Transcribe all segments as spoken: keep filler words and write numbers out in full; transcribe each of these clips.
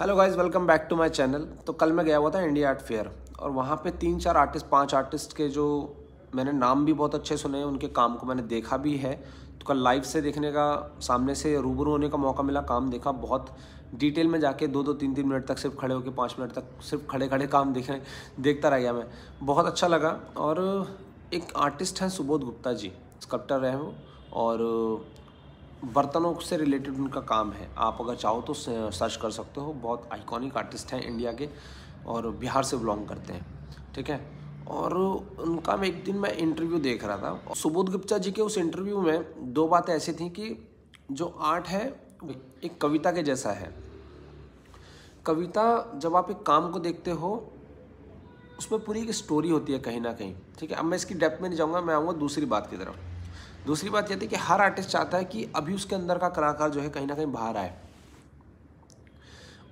Hello guys welcome back to my channel. तो कल मैं गया हुआ था इंडिया आर्ट फेयर और वहाँ पे तीन चार आर्टिस्ट पांच आर्टिस्ट के जो मैंने नाम भी बहुत अच्छे सुने हैं, उनके काम को मैंने देखा भी है। तो कल लाइव से देखने का, सामने से रूबरू होने का मौका मिला, काम देखा बहुत डिटेल में जाके, दो दो तीन तीन मिनट तक सिर्फ खड़े होकर पाँच मिनट तक सिर्फ खड़े खड़े काम देखने देखता रह गया मैं, बहुत अच्छा लगा। और एक आर्टिस्ट हैं सुबोध गुप्ता जी, स्कल्प्टर हैं वो, और बर्तनों से रिलेटेड उनका काम है। आप अगर चाहो तो सर्च कर सकते हो, बहुत आइकॉनिक आर्टिस्ट हैं इंडिया के और बिहार से बिलोंग करते हैं, ठीक है। और उनका मैं एक दिन मैं इंटरव्यू देख रहा था, सुबोध गुप्ता जी के उस इंटरव्यू में दो बातें ऐसी थी कि जो आर्ट है एक कविता के जैसा है। कविता, जब आप एक काम को देखते हो उसमें पूरी एक स्टोरी होती है कहीं ना कहीं, ठीक है। अब मैं इसकी डेप्थ में नहीं जाऊँगा, मैं आऊँगा दूसरी बात की तरफ। दूसरी बात यह थी कि हर आर्टिस्ट चाहता है कि अभी उसके अंदर का कलाकार जो है कहीं ना कहीं बाहर आए,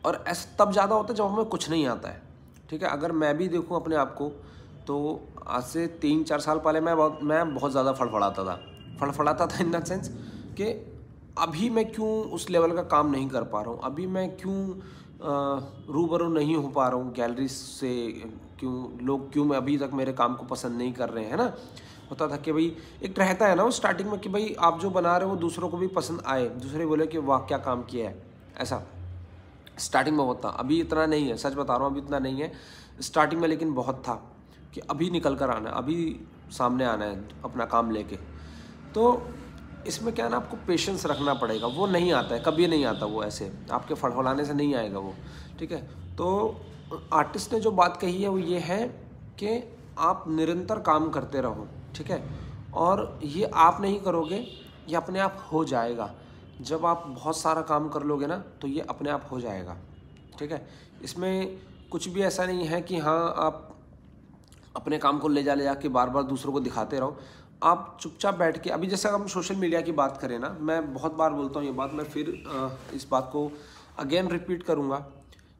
और ऐसा तब ज़्यादा होता है जब हमें कुछ नहीं आता है, ठीक है। अगर मैं भी देखूं अपने आप को, तो आज से तीन चार साल पहले मैं बहुत मैं बहुत ज़्यादा फड़फड़ाता था फड़फड़ाता था इन द सेंस कि अभी मैं क्यों उस लेवल का काम नहीं कर पा रहा हूँ, अभी मैं क्यों रूबरू नहीं हो पा रहा हूँ गैलरी से, क्यों लोग क्यों अभी तक मेरे काम को पसंद नहीं कर रहे हैं, है ना। होता था कि भाई एक रहता है ना वो स्टार्टिंग में कि भाई आप जो बना रहे हो दूसरों को भी पसंद आए, दूसरे बोले कि वाह क्या काम किया है, ऐसा स्टार्टिंग में बहुत था। अभी इतना नहीं है, सच बता रहा हूँ, अभी इतना नहीं है स्टार्टिंग में, लेकिन बहुत था कि अभी निकल कर आना है, अभी सामने आना है अपना काम लेके। तो इसमें क्या ना, आपको पेशेंस रखना पड़ेगा, वो नहीं आता है, कभी नहीं आता वो, ऐसे आपके फड़फड़ाने से नहीं आएगा वो, ठीक है। तो आर्टिस्ट ने जो बात कही है वो ये है कि आप निरंतर काम करते रहो, ठीक है। और ये आप नहीं करोगे, ये अपने आप हो जाएगा। जब आप बहुत सारा काम कर लोगे ना, तो ये अपने आप हो जाएगा, ठीक है। इसमें कुछ भी ऐसा नहीं है कि हाँ आप अपने काम को ले जा ले जा के बार बार दूसरों को दिखाते रहो। आप चुपचाप बैठ के, अभी जैसे हम सोशल मीडिया की बात करें ना, मैं बहुत बार बोलता हूँ ये बात, मैं फिर इस बात को अगेन रिपीट करूँगा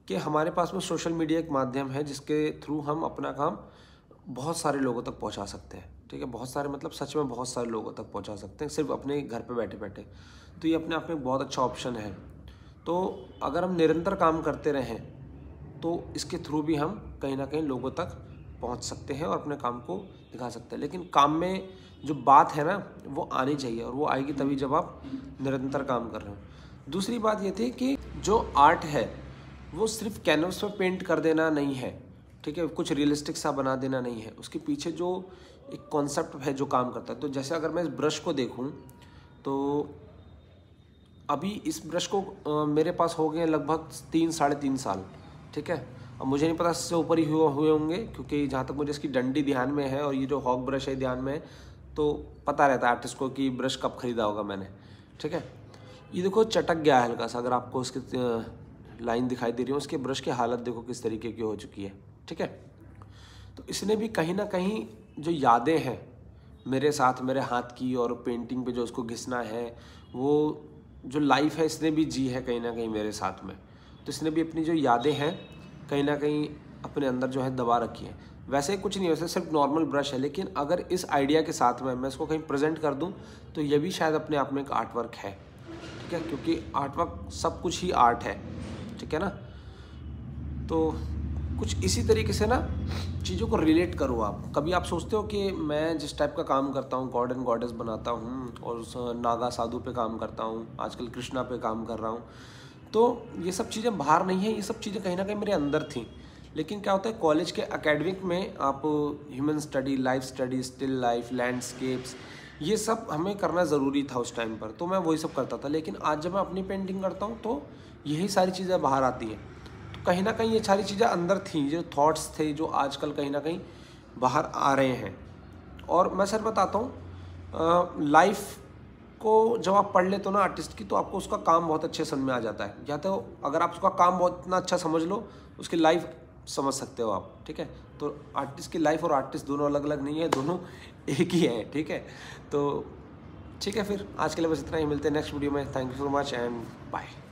कि हमारे पास में सोशल मीडिया एक माध्यम है जिसके थ्रू हम अपना काम बहुत सारे लोगों तक पहुँचा सकते हैं, ठीक है। बहुत सारे मतलब सच में बहुत सारे लोगों तक पहुंचा सकते हैं सिर्फ अपने घर पे बैठे बैठे। तो ये अपने आप में बहुत अच्छा ऑप्शन है। तो अगर हम निरंतर काम करते रहें तो इसके थ्रू भी हम कहीं ना कहीं लोगों तक पहुंच सकते हैं और अपने काम को दिखा सकते हैं। लेकिन काम में जो बात है ना वो आनी चाहिए, और वो आएगी तभी जब आप निरंतर काम कर रहे हो। दूसरी बात ये थी कि जो आर्ट है वो सिर्फ कैनवस पर पेंट कर देना नहीं है, ठीक है, कुछ रियलिस्टिक सा बना देना नहीं है। उसके पीछे जो एक कॉन्सेप्ट है जो काम करता है, तो जैसे अगर मैं इस ब्रश को देखूं, तो अभी इस ब्रश को आ, मेरे पास हो गए लगभग तीन साढ़े तीन साल, ठीक है। अब मुझे नहीं पता इससे ऊपर ही हुए हुए होंगे, क्योंकि जहाँ तक मुझे इसकी डंडी ध्यान में है और ये जो हॉक ब्रश है ध्यान में है, तो पता रहता है आर्टिस्ट को कि ब्रश कब खरीदा होगा मैंने, ठीक है। ये देखो चटक गया है हल्का सा, अगर आपको उसकी लाइन दिखाई दे रही हो, उसके ब्रश की हालत देखो किस तरीके की हो चुकी है, ठीक है। तो इसने भी कहीं ना कहीं जो यादें हैं मेरे साथ, मेरे हाथ की और पेंटिंग पे जो उसको घिसना है, वो जो लाइफ है इसने भी जी है कहीं ना कहीं मेरे साथ में। तो इसने भी अपनी जो यादें हैं कहीं ना कहीं अपने अंदर जो है दबा रखी है। वैसे कुछ नहीं, वैसे सिर्फ नॉर्मल ब्रश है, लेकिन अगर इस आइडिया के साथ में मैं इसको कहीं प्रेजेंट कर दूं तो ये भी शायद अपने आप में एक आर्ट वर्क है, ठीक है, क्योंकि आर्ट वर्क सब कुछ ही आर्ट है, ठीक है ना। तो कुछ इसी तरीके से ना चीज़ों को रिलेट करो आप। कभी आप सोचते हो कि मैं जिस टाइप का काम करता हूँ, गॉड एंड गॉडेस बनाता हूँ और उस नागा साधु पे काम करता हूँ, आजकल कृष्णा पे काम कर रहा हूँ, तो ये सब चीज़ें बाहर नहीं है, ये सब चीज़ें कहीं ना कहीं मेरे अंदर थी। लेकिन क्या होता है, कॉलेज के अकेडमिक में आप human study, life study, still life, landscapes, ये सब हमें करना ज़रूरी था उस टाइम पर, तो मैं वही सब करता था। लेकिन आज जब मैं अपनी पेंटिंग करता हूँ तो यही सारी चीज़ें बाहर आती हैं। कहीं ना कहीं ये सारी चीज़ें अंदर थी, जो थॉट्स थे जो आजकल कहीं ना कहीं बाहर आ रहे हैं। और मैं सर बताता हूँ, लाइफ को जब आप पढ़ लेते हो ना आर्टिस्ट की, तो आपको उसका काम बहुत अच्छे समझ में आ जाता है। या तो अगर आप उसका काम बहुत इतना अच्छा समझ लो, उसकी लाइफ समझ सकते हो आप, ठीक है। तो आर्टिस्ट की लाइफ और आर्टिस्ट दोनों अलग अलग नहीं है, दोनों एक ही है, ठीक है। तो ठीक है, फिर आज के लिए बस इतना ही, मिलते हैं नेक्स्ट वीडियो में। Thank you so much and bye.